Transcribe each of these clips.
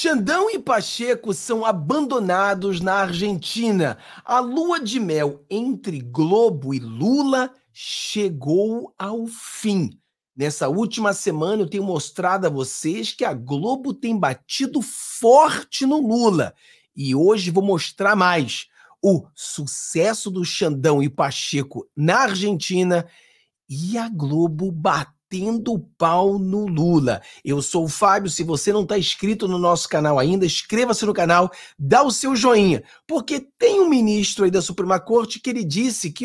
Xandão e Pacheco são abandonados na Argentina. A lua de mel entre Globo e Lula chegou ao fim. Nessa última semana eu tenho mostrado a vocês que a Globo tem batido forte no Lula. E hoje vou mostrar mais o sucesso do Xandão e Pacheco na Argentina e a Globo batendo pau no Lula. Eu sou o Fábio, se você não está inscrito no nosso canal ainda, inscreva-se no canal, dá o seu joinha, porque tem um ministro aí da Suprema Corte que ele disse que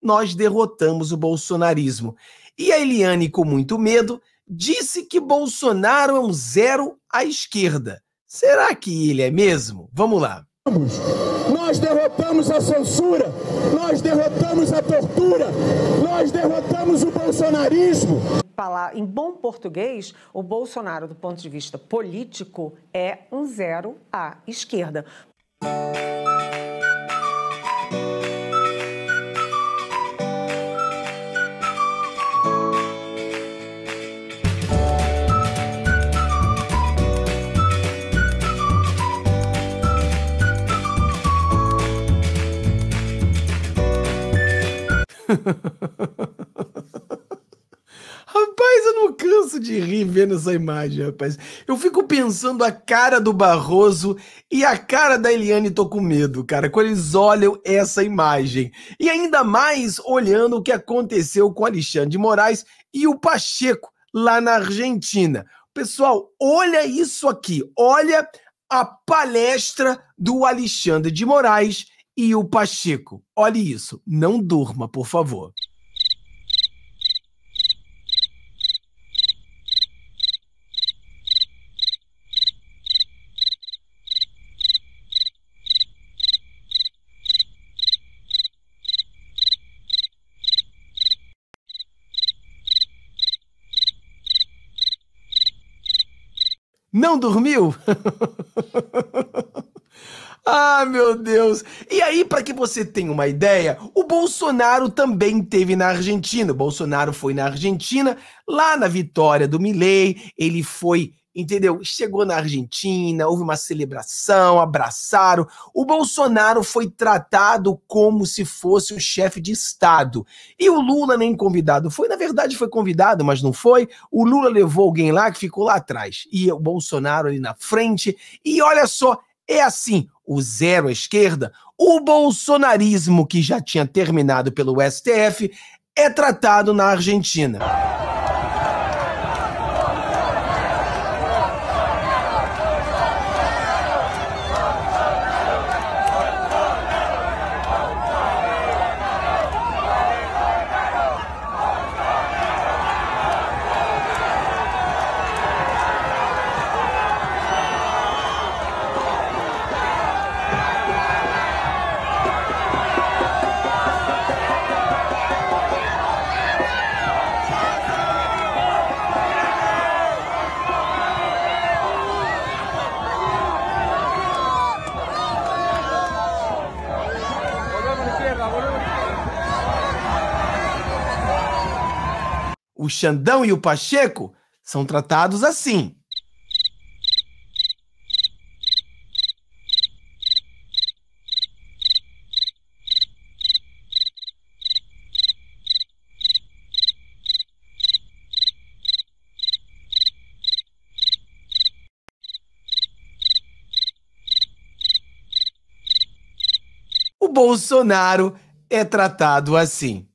nós derrotamos o bolsonarismo. E a Eliane, com muito medo, disse que Bolsonaro é um zero à esquerda. Será que ele é mesmo? Vamos lá. Nós derrotamos a censura, nós derrotamos a tortura, nós derrotamos o bolsonarismo. Em bom português, o Bolsonaro, do ponto de vista político, é um zero à esquerda. Rapaz, eu não canso de rir vendo essa imagem, rapaz. Eu fico pensando a cara do Barroso e a cara da Eliane, tô com medo, cara, quando eles olham essa imagem. E ainda mais olhando o que aconteceu com Alexandre de Moraes e o Pacheco lá na Argentina. Pessoal, olha isso aqui, olha a palestra do Alexandre de Moraes e o Pacheco. Olhe isso, não durma, por favor. Não dormiu? Ah, meu Deus! E aí, para que você tenha uma ideia, o Bolsonaro também teve na Argentina. O Bolsonaro foi na Argentina, lá na vitória do Milei, ele foi, entendeu? Chegou na Argentina, houve uma celebração, abraçaram. O Bolsonaro foi tratado como se fosse o chefe de Estado. E o Lula nem convidado foi. Na verdade, foi convidado, mas não foi. O Lula levou alguém lá que ficou lá atrás. E o Bolsonaro ali na frente. E olha só, é assim, o zero à esquerda, o bolsonarismo que já tinha terminado pelo STF é tratado na Argentina. O Xandão e o Pacheco são tratados assim. O Bolsonaro é tratado assim.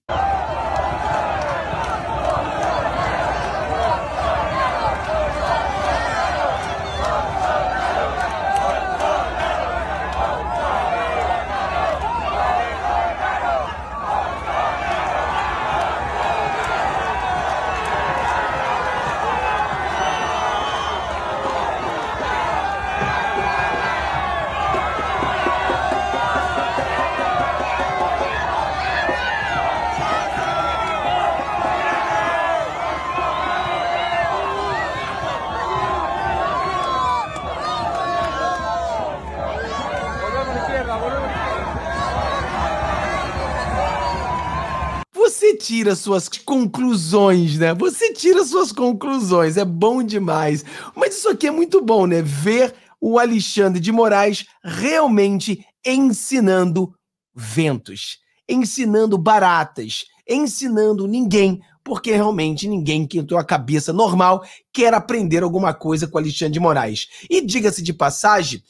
Você tira suas conclusões, né? Você tira suas conclusões, é bom demais. Mas isso aqui é muito bom, né? Ver o Alexandre de Moraes realmente ensinando ventos, ensinando baratas, ensinando ninguém, porque realmente ninguém que entrou a cabeça normal quer aprender alguma coisa com Alexandre de Moraes. E diga-se de passagem,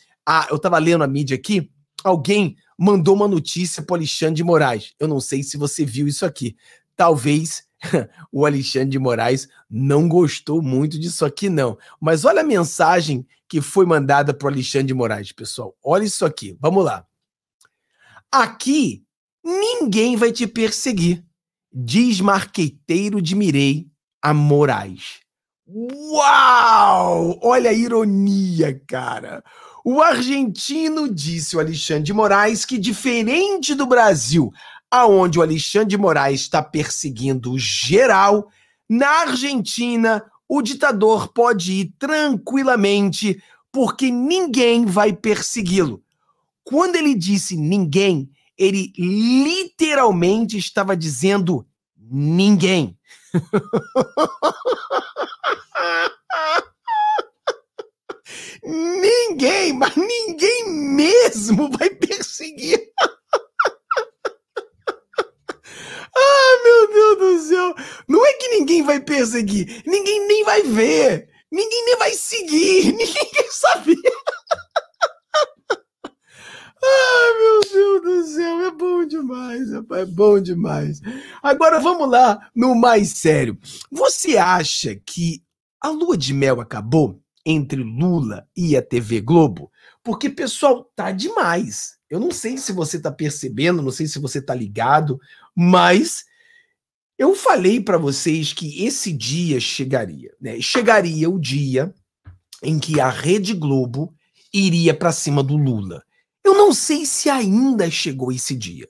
eu estava lendo a mídia aqui, alguém mandou uma notícia para o Alexandre de Moraes. Eu não sei se você viu isso aqui. Talvez o Alexandre de Moraes não gostou muito disso aqui, não. Mas olha a mensagem que foi mandada para o Alexandre de Moraes, pessoal. Olha isso aqui, vamos lá. Aqui ninguém vai te perseguir, diz marqueteiro de Mireille a Moraes. Uau! Olha a ironia, cara. O argentino disse ao Alexandre de Moraes que, diferente do Brasil, aonde o Alexandre de Moraes está perseguindo geral, na Argentina o ditador pode ir tranquilamente porque ninguém vai persegui-lo. Quando ele disse ninguém, ele literalmente estava dizendo ninguém. Ninguém, mas ninguém mesmo vai perseguir. Ah, meu Deus do céu. Não é que ninguém vai perseguir. Ninguém nem vai ver. Ninguém nem vai seguir. Ninguém quer saber. Ah, meu Deus do céu, é bom demais, rapaz, é bom demais. Agora vamos lá no mais sério. Você acha que a lua de mel acabou entre Lula e a TV Globo? Porque, pessoal, tá demais. Eu não sei se você tá percebendo, não sei se você tá ligado, mas eu falei para vocês que esse dia chegaria, né? Chegaria o dia em que a Rede Globo iria para cima do Lula. Eu não sei se ainda chegou esse dia,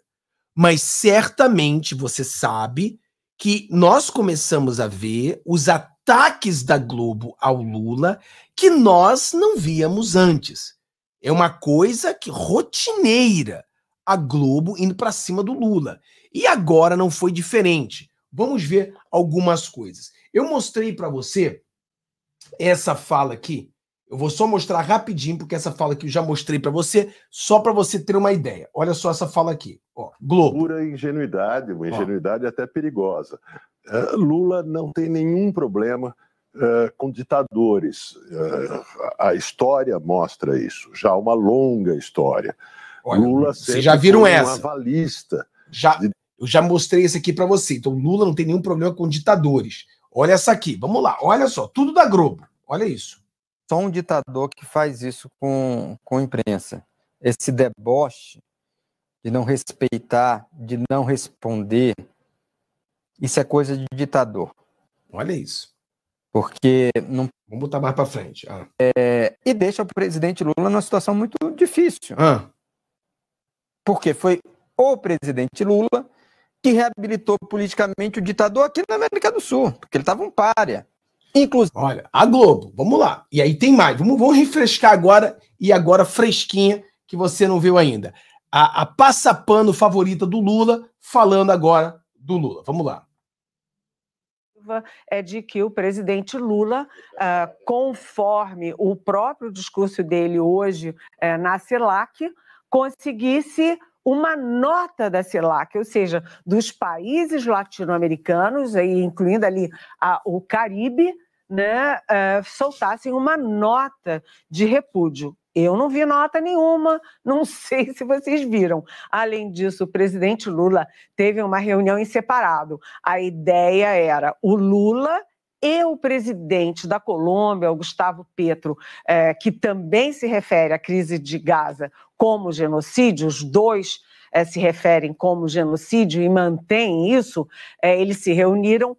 mas certamente você sabe que nós começamos a ver os ataques da Globo ao Lula que nós não víamos antes. É uma coisa que rotineira, a Globo indo para cima do Lula. E agora não foi diferente. Vamos ver algumas coisas. Eu mostrei para você essa fala aqui. Eu vou só mostrar rapidinho, porque essa fala que eu já mostrei para você, só para você ter uma ideia. Olha só essa fala aqui. Ó, Globo. Pura ingenuidade, uma ingenuidade até perigosa. Lula não tem nenhum problema com ditadores. A história mostra isso, já uma longa história. Olha, Lula sempre já viram foi essa. Um avalista. Eu já mostrei isso aqui para você. Então, Lula não tem nenhum problema com ditadores. Olha essa aqui, vamos lá. Olha só, tudo da Globo. Olha isso. Só um ditador que faz isso com a imprensa. Esse deboche de não respeitar, de não responder, isso é coisa de ditador. Olha isso. Porque não... Vamos botar mais para frente. Ah. E deixa o presidente Lula numa situação muito difícil. Ah. Porque foi o presidente Lula que reabilitou politicamente o ditador aqui na América do Sul, porque ele estava um pária. Inclusive. Olha, a Globo, vamos lá. E aí tem mais. Vamos refrescar agora, e agora fresquinha, que você não viu ainda. A passapano favorita do Lula, falando agora do Lula. Vamos lá. É de que o presidente Lula, conforme o próprio discurso dele hoje na CELAC, conseguisse uma nota da CELAC, ou seja, dos países latino-americanos, incluindo ali o Caribe, né, soltassem uma nota de repúdio. Eu não vi nota nenhuma, não sei se vocês viram. Além disso, o presidente Lula teve uma reunião em separado. A ideia era o Lula e o presidente da Colômbia, o Gustavo Petro, que também se refere à crise de Gaza como genocídio, os dois se referem como genocídio e mantêm isso, eles se reuniram.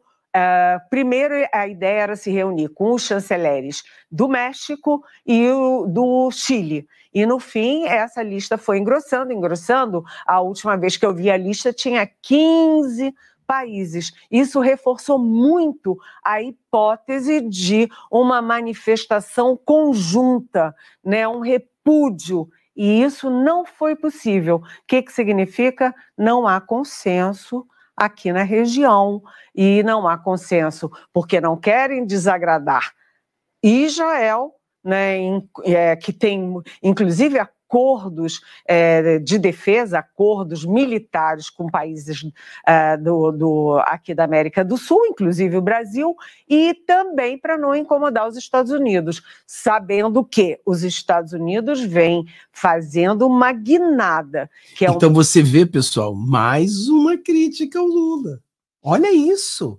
Primeiro, a ideia era se reunir com os chanceleres do México e do Chile. E, no fim, essa lista foi engrossando, engrossando. A última vez que eu vi a lista tinha 15 países. Isso reforçou muito a hipótese de uma manifestação conjunta, né? Um repúdio. E isso não foi possível. O que que significa? Não há consenso aqui na região. E não há consenso porque não querem desagradar Israel né, que tem, inclusive, acordos de defesa, acordos militares com países aqui da América do Sul, inclusive o Brasil, e também para não incomodar os Estados Unidos, sabendo que os Estados Unidos vêm fazendo uma guinada. Que é então você vê, pessoal, mais uma crítica ao Lula. Olha isso!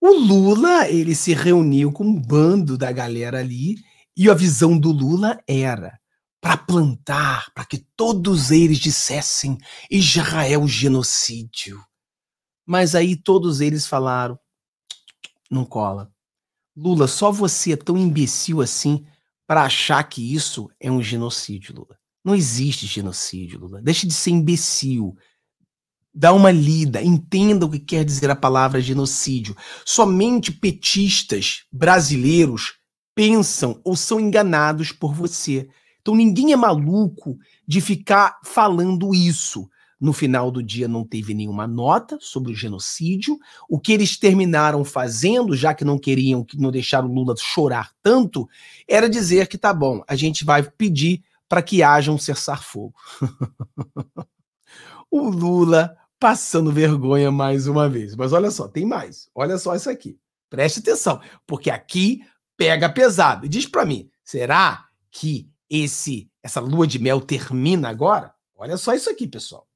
O Lula, ele se reuniu com um bando da galera ali, e a visão do Lula era para plantar, para que todos eles dissessem Israel genocídio. Mas aí todos eles falaram, não cola. Lula, só você é tão imbecil assim para achar que isso é um genocídio, Lula. Não existe genocídio, Lula. Deixa de ser imbecil. Dá uma lida, entenda o que quer dizer a palavra genocídio. Somente petistas brasileiros pensam ou são enganados por você. Então ninguém é maluco de ficar falando isso. No final do dia não teve nenhuma nota sobre o genocídio. O que eles terminaram fazendo, já que não queriam, que não deixaram o Lula chorar tanto, era dizer que tá bom, a gente vai pedir para que haja um cessar-fogo. O Lula passando vergonha mais uma vez. Mas olha só, tem mais. Olha só isso aqui. Preste atenção, porque aqui pega pesado. E diz para mim, será que essa lua de mel termina agora? Olha só isso aqui, pessoal.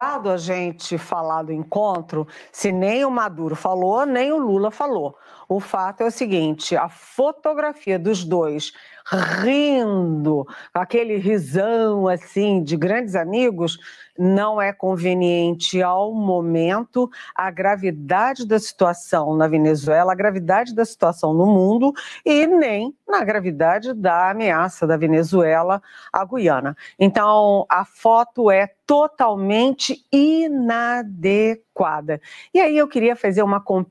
A gente falar do encontro, se nem o Maduro falou, nem o Lula falou. O fato é o seguinte, a fotografia dos dois rindo, aquele risão assim de grandes amigos, não é conveniente ao momento. A gravidade da situação na Venezuela, a gravidade da situação no mundo e nem na gravidade da ameaça da Venezuela à Guiana. Então, a foto é totalmente inadequada. E aí eu queria fazer uma comparação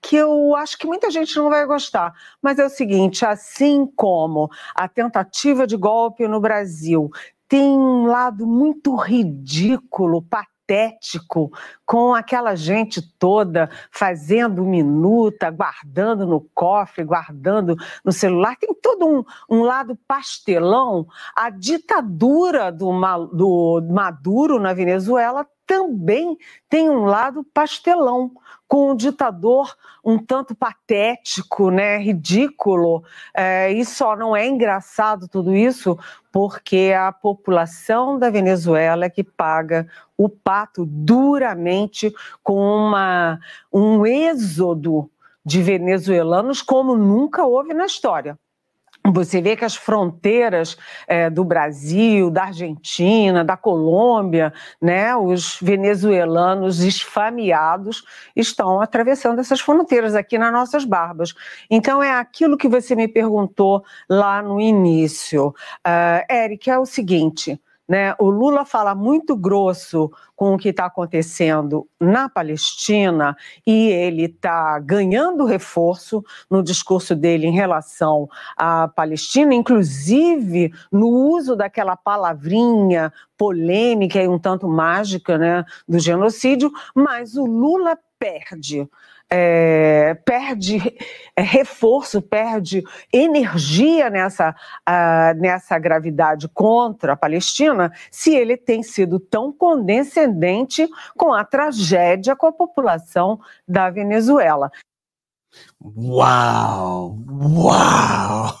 que eu acho que muita gente não vai gostar, mas é o seguinte, assim como a tentativa de golpe no Brasil tem um lado muito ridículo, patético, com aquela gente toda fazendo minuta, guardando no cofre, guardando no celular, tem todo um lado pastelão. A ditadura do Maduro na Venezuela também tem um lado pastelão, com um ditador um tanto patético, né, ridículo, e só não é engraçado tudo isso porque a população da Venezuela é que paga o pato duramente com um êxodo de venezuelanos como nunca houve na história. Você vê que as fronteiras do Brasil, da Argentina, da Colômbia, né, os venezuelanos esfameados estão atravessando essas fronteiras aqui nas nossas barbas. Então é aquilo que você me perguntou lá no início. Eric, é o seguinte, né, o Lula fala muito grosso com o que está acontecendo na Palestina e ele está ganhando reforço no discurso dele em relação à Palestina, inclusive no uso daquela palavrinha polêmica e um tanto mágica, né, do genocídio, mas o Lula perde reforço, perde energia nessa gravidade contra a Palestina, se ele tem sido tão condescendente com a tragédia com a população da Venezuela. Uau! Uau!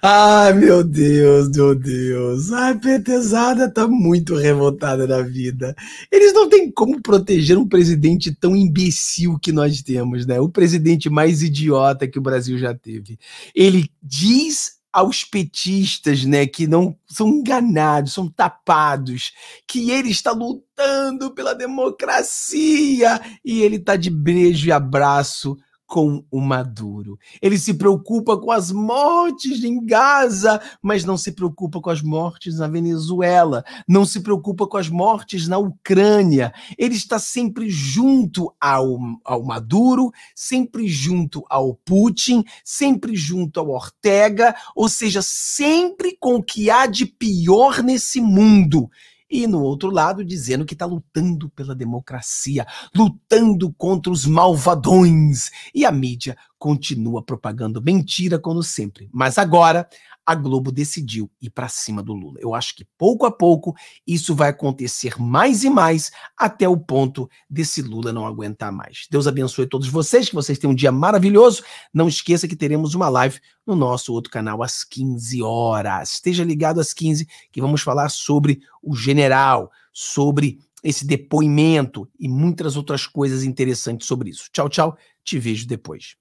Ai, meu Deus, meu Deus. A PTzada tá muito revoltada da vida. Eles não têm como proteger um presidente tão imbecil que nós temos, né? O presidente mais idiota que o Brasil já teve. Ele diz aos petistas, né, que não são enganados, são tapados, que ele está lutando pela democracia e ele tá de beijo e abraço com o Maduro. Ele se preocupa com as mortes em Gaza, mas não se preocupa com as mortes na Venezuela, não se preocupa com as mortes na Ucrânia. Ele está sempre junto ao Maduro, sempre junto ao Putin, sempre junto ao Ortega, ou seja, sempre com o que há de pior nesse mundo. e no outro lado dizendo que está lutando pela democracia, lutando contra os malvadões. E a mídia continua propagando mentira como sempre. Mas agora a Globo decidiu ir para cima do Lula. Eu acho que pouco a pouco isso vai acontecer mais e mais até o ponto desse Lula não aguentar mais. Deus abençoe todos vocês, que vocês tenham um dia maravilhoso. Não esqueça que teremos uma live no nosso outro canal às 15 horas. Esteja ligado às 15 que vamos falar sobre o general, sobre esse depoimento e muitas outras coisas interessantes sobre isso. Tchau, tchau. Te vejo depois.